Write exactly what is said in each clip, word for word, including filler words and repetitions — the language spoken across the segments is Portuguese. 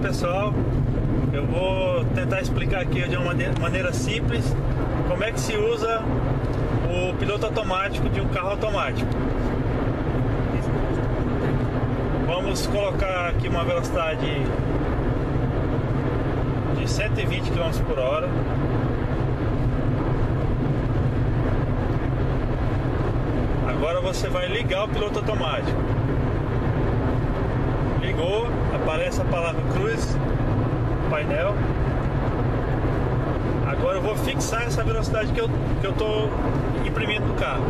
pessoal, eu vou tentar explicar aqui de uma maneira simples como é que se usa o piloto automático de um carro automático. Vamos colocar aqui uma velocidade de cento e vinte quilômetros por hora. Agora você vai ligar o piloto automático. Ligou, aparece a palavra cruise no painel. Agora eu vou fixar essa velocidade que eu que eu tô imprimindo no carro.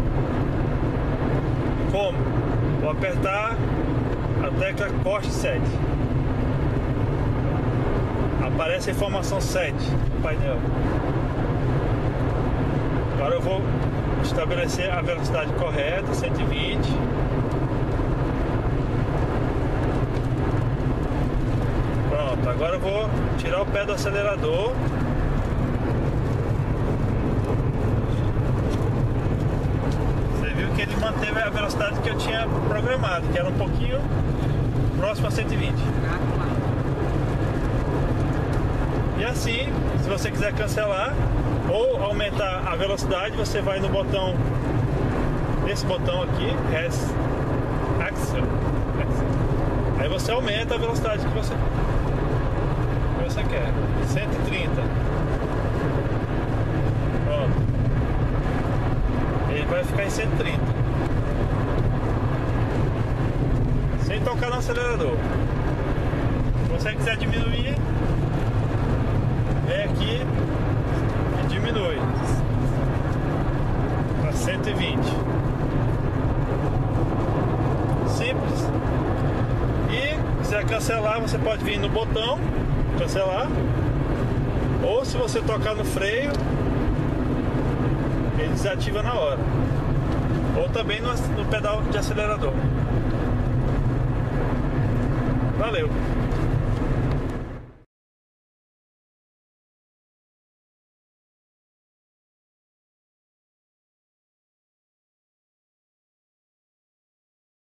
Como? Vou apertar a tecla Cost sete. Aparece a informação sete no painel. Agora eu vou estabelecer a velocidade correta, cento e vinte. Pronto, agora eu vou tirar o pé do acelerador. Você viu que ele manteve a velocidade que eu tinha programado, que era um pouquinho próximo a cento e vinte. E assim, se você quiser cancelar ou aumentar a velocidade, você vai no botão, nesse botão aqui, Res Action. Aí você aumenta a velocidade que você, que você quer. cento e trinta. Pronto. Ele vai ficar em cento e trinta. Sem tocar no acelerador. Se você quiser diminuir, vem aqui. Diminui para cento e vinte. Simples. E se quiser cancelar, você pode vir no botão cancelar, ou se você tocar no freio, ele desativa na hora, ou também no, no pedal de acelerador. Valeu.